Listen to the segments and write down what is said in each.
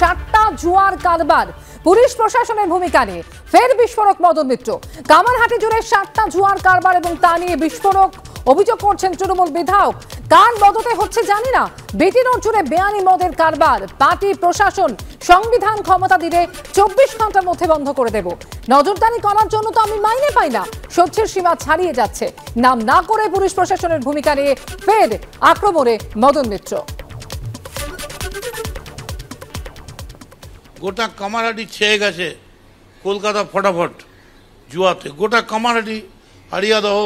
সাতটা জুয়ার কারবার, পুলিশ প্রশাসনের ভূমিকা নিয়ে ফের বিস্ফোরক মদন মিত্র। কামারহাটি জুড়ে সাতটা জুয়ার কারবার এবং তা নিয়ে বিস্ফোরক অভিযোগ করছেন তৃণমূল বিধায়ক। কার বদতে হচ্ছে জানি না, বিটি রোড জুড়ে বেআইনি মদের কারবার। পার্টি প্রশাসন সংবিধান ক্ষমতা দিলে 24 ঘন্টার মধ্যে বন্ধ করে দেব। নজরদারি করার জন্য তো আমি মাইনে পাই না, সহ্যের সীমা ছাড়িয়ে যাচ্ছে। নাম না করে পুলিশ প্রশাসনের ভূমিকা নিয়ে ফের আক্রমণে মদন মিত্র। গোটা কামারহাটি ছেয়ে গেছে কলকাতা ফটাফট জুয়াতে। গোটা কামারহাটি, হারিয়াদহ,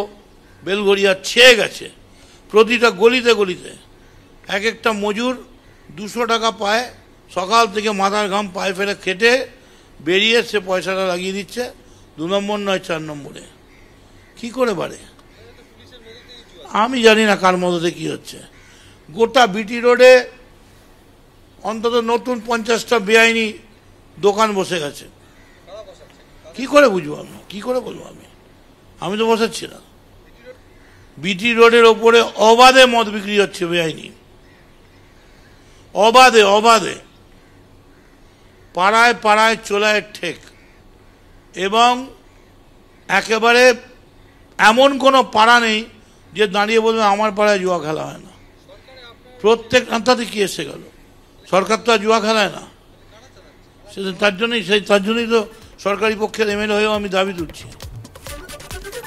বেলঘড়িয়া ছেয়ে গেছে। প্রতিটা গলিতে গলিতে এক একটা মজুর 200 টাকা পায়, সকাল থেকে মাথার ঘাম পায়ে ফেলে খেটে বেরিয়ে সে পয়সাটা লাগিয়ে দিচ্ছে 2 নম্বর নয় 4 নম্বরে। কী করে পারে আমি জানি না, কার মধ্যে কী হচ্ছে। গোটা বিটি রোডে অন্তত নতুন 50টা বেআইনি দোকান বসে গেছে। কী করে বুঝবো আমি, কী করে বলবো আমি তো বসাচ্ছি না। বিটি রোডের ওপরে অবাধে মদ বিক্রি হচ্ছে বেআইনি, অবাধে অবাধে পাড়ায় পাড়ায় চলায় ঠেক। এবং একেবারে এমন কোনো পাড়া নেই যে দাঁড়িয়ে বলবে আমার পাড়ায় জুয়া খেলা হয় না। প্রত্যেক আন্তাতে কি এসে গেল, সরকার তো আর জুয়া খেলায় না। তার জন্যই তো সরকারি পক্ষের এমএলএ হয়েও আমি দাবি তুলছি।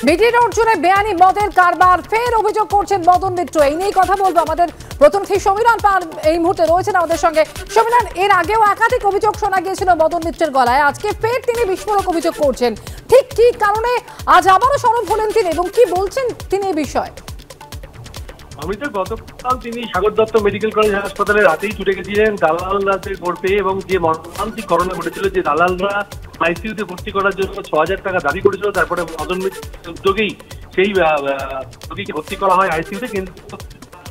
বিটি রোড জুড়ে বেআইনি মদের কারবার, ফের অভিযোগ করছেন মদন মিত্র। এই নিয়ে কথা বলবো, আমাদের প্রতিনিধি সমীরণ পাল এই মুহূর্তে রয়েছেন আমাদের সঙ্গে। সমীরণ, এর আগেও একাধিক অভিযোগ শোনা গিয়েছিল মদন মিত্রের গলায়, আজকে ফের তিনি বিস্ফোরক অভিযোগ করছেন। ঠিক কি কারণে আজ আবারও সরব হলেন তিনি এবং কি বলছেন তিনি এই বিষয়ে? অমৃতা, গতকাল তিনি সাগর দত্ত মেডিকেল কলেজ হাসপাতালে রাতেই ছুটে গেছিলেন দালালদের ভোট পেয়ে, এবং যে মর্মান্তিক ঘটনা ঘটেছিল যে দালালরা আইসিইউতে ভর্তি করার জন্য 6,000 টাকা দাবি করেছিল, তারপরে মদন মিত্রের উদ্যোগেই সেই রোগীকে ভর্তি করা হয় আইসিইউতে, কিন্তু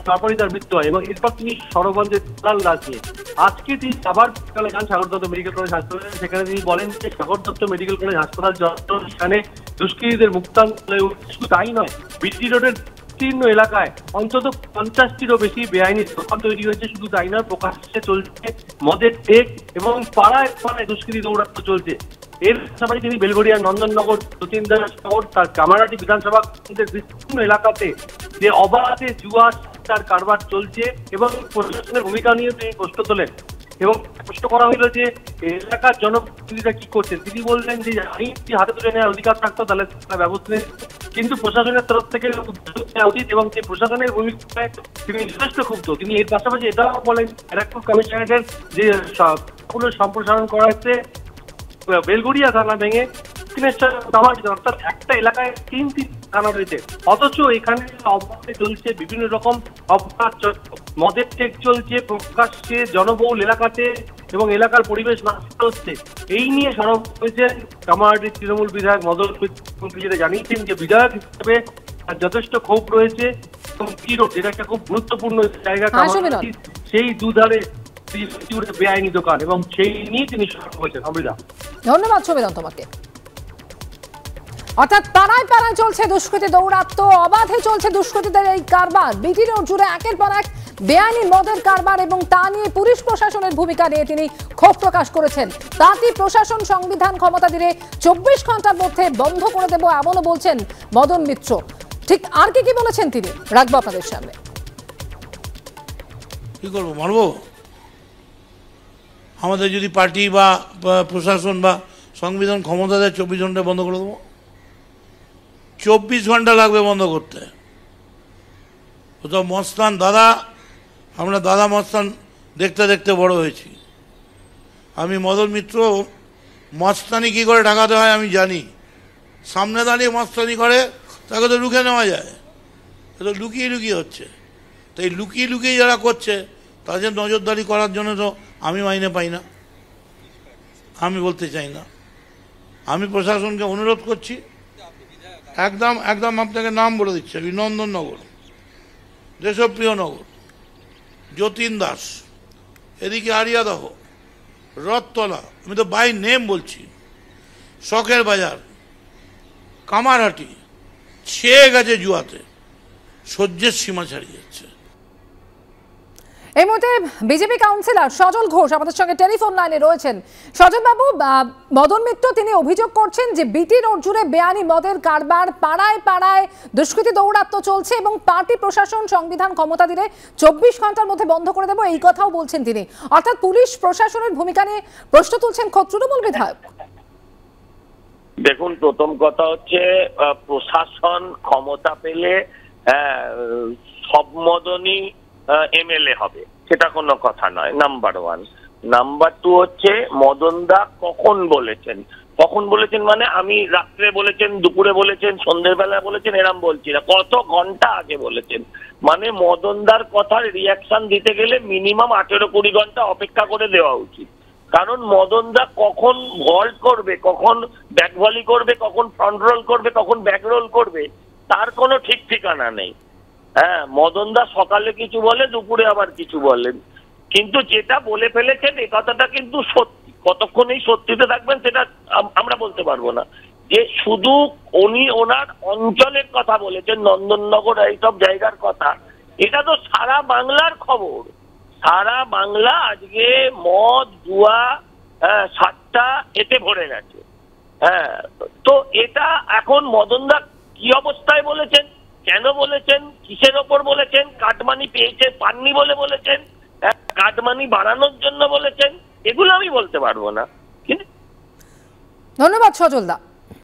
তারপরেই তার মৃত্যু হয়। এবং এরপর তিনি সরবঞ্জে দালাল রাজ নিয়ে আজকে তিনি আবার বিকালে যান সাগর দত্ত মেডিকেল কলেজ হাসপাতালে। সেখানে তিনি বলেন যে সাগর দত্ত মেডিকেল কলেজ হাসপাতাল সেখানে দুষ্কৃতীদের মুক্তান, শুধু তাই নয়, বিটি রোডের বিস্তীর্ণ এলাকায় অন্তত 50টিরও বেশি বেআইনি দোকান তৈরি হয়েছে। শুধু তাই নয়, প্রকাশ্যে চলছে মদের টেক এবং পাড়ায় পাড়ায় দুষ্কৃতি দৌরাত্ম্য চলছে। এর পাশাপাশি তিনি বেলঘড়িয়ার নন্দননগর, যতীন্দ্র নগর, তার কামারহাটি বিধানসভা কেন্দ্রের বিস্তীর্ণ এলাকাতে যে অবাধে জুয়া তার কারবার চলছে এবং প্রশাসনের ভূমিকা নিয়ে তিনি প্রশ্ন তোলেন। এবং প্রশ্ন করা হইল যে এলাকার জনপ্রতিনিধিরা কি করছেন। তিনি বললেন যে আইনটি হাতে তুলে নেওয়ার অধিকার থাকতো তাহলে ব্যবস্থা নেই, কিন্তু প্রশাসনের তরফ থেকে উদ্যোগ নেওয়া উচিত এবং সেই প্রশাসনের ভূমিকায় তিনি যথেষ্ট ক্ষুব্ধ। তিনি এর পাশাপাশি এটাও বলেন, ব্যারাকপুর কমিশনারেটের যে সবগুলো সম্প্রসারণ করা হচ্ছে বেলঘড়িয়া থানা ভেঙে অর্থাৎ একটা এলাকায় 3 থানা রয়েছে, অথচ এখানে অপরাধে চলছে বিভিন্ন রকম অপরাধ, মদের টেক চলছে প্রকাশ্যে জনবহুল এলাকাতে এবং এলাকার পরিবেশ নষ্ট হচ্ছে। এই নিয়ে সরব হয়েছেন কামারহাটির তৃণমূল বিধায়ক মদন মিত্র। জানিয়েছেন যে বিধায়ক হিসেবে তার যথেষ্ট ক্ষোভ রয়েছে এবং বিরোধ, যেটা একটা খুব গুরুত্বপূর্ণ জায়গা কামারহাটি, সেই দুধারে বেআইনি দোকান, এবং সেই নিয়ে তিনি সরব হয়েছেন। অমৃতা, ধন্যবাদ সমীরণ তোমাকে। অর্থাৎ পাড়ায় পাড়ায় চলছে দুষ্কৃতি দৌরাত্ম্য, অবাধে চলছে দুষ্কৃতীদের এই কারবার। বিটি রোড জুড়ে একের পর এক বেআইনি মদের কারবার এবং তা নিয়ে পুলিশ প্রশাসনের ভূমিকা নিয়ে তিনি ক্ষোভ প্রকাশ করেছেন। তাতে প্রশাসন সংবিধান ক্ষমতা দিলে 24 ঘন্টার মধ্যে বন্ধ করে দেব এমনও বলছেন মদন মিত্র। ঠিক আর কি কি বলেছেন তিনি রাখবো আপনাদের সামনে। কি করবো, মারবো? আমাদের যদি পার্টি বা প্রশাসন বা সংবিধান ক্ষমতা দেয় 24 ঘন্টা বন্ধ করে দেবো। 24 ঘন্টা লাগবে বন্ধ করতে। ওটা মস্তান দাদা, আমরা দাদা মস্তান দেখতে দেখতে বড় হয়েছি। আমি মদন মিত্র মস্তানি কী করে ঢাকাতে হয় আমি জানি। সামনে দাঁড়িয়ে মস্তানি করে তাকে তো লুকে নেওয়া যায়, তো লুকিয়ে হচ্ছে। তো এই লুকিয়ে যারা করছে তাদের নজরদারি করার জন্য তো আমি মাইনে পাই না, আমি বলতে চাই না। আমি প্রশাসনকে অনুরোধ করছি, একদম আপনাকে নাম বলে দিচ্ছি, নন্দননগর, দেশপ্রিয় নগর, যতীন দাস, এদিকে আরিয়াদহ, রথতলা, আমি তো বাই নেম বলছি, শখের বাজার, কামারহাটি ছেয়ে গেছে জুয়াতে, সহ্যের সীমা ছাড়িয়ে যাচ্ছে। এই মুহূর্তে বিজেপি কাউন্সিলর সজল ঘোষ আমাদের সঙ্গে টেলিফোন লাইনে রয়েছেন। সজল বাবু, মদন মিত্র তিনি অভিযোগ করছেন যে বিটি রোড জুড়ে বেআইনি মদের কারবার, পাড়ায় পাড়ায় দুষ্কৃতি দৌরাত্ম্য চলছে এবং পার্টি প্রশাসন সংবিধান ক্ষমতা দিলে 24 ঘন্টার মধ্যে বন্ধ করে দেব এই কথাও বলছেন তিনি। অর্থাৎ পুলিশ প্রশাসনের ভূমিকা নিয়ে প্রশ্ন তুলছেন খোদ তৃণমূল বিধায়ক। দেখুন, প্রথম কথা হচ্ছে প্রশাসন ক্ষমতা পেলে সব মদনই এমএলএ হবে, সেটা কোনো কথা নয়, নাম্বার ওয়ান। নাম্বার টু হচ্ছে মদনদা কখন বলেছেন মানে আমি রাত্রে বলেছেন, দুপুরে বলেছেন, সন্ধ্যেবেলা বলেছেন, এরম বলছি না, কত ঘন্টা আগে বলেছেন। মানে মদনদার কথার রিয়াকশন দিতে গেলে মিনিমাম 18-20 ঘন্টা অপেক্ষা করে দেওয়া উচিত, কারণ মদনদা কখন ভল্ট করবে, কখন ব্যাক ভলি করবে, কখন ফ্রন্ট রোল করবে, কখন ব্যাক রোল করবে, তার কোনো ঠিক ঠিকানা নেই। হ্যাঁ, মদনদা সকালে কিছু বলে, দুপুরে আবার কিছু বলেন, কিন্তু যেটা বলে ফেলেছেন এই কথাটা কিন্তু সত্যি। কতক্ষণ এই সত্যিতে থাকবেন সেটা আমরা বলতে পারবো না। যে শুধু উনি ওনার অঞ্চলের কথা বলেছেন, নন্দননগর এইসব জায়গার কথা, এটা তো সারা বাংলার খবর। সারা বাংলা আজকে মদ, জুয়া, সাতটা এতে ভরে গেছে। হ্যাঁ, তো এটা এখন মদনদা কি অবস্থায় বলেছেন, কেন বলেছেন, কিসের ওপর বলেছেন, কাটমানি পেয়েছে পাননি বলে বলেছেন, কাটমানি বাড়ানোর জন্য বলেছেন, এগুলো আমি বলতে পারবো না। ধন্যবাদ সজলদা।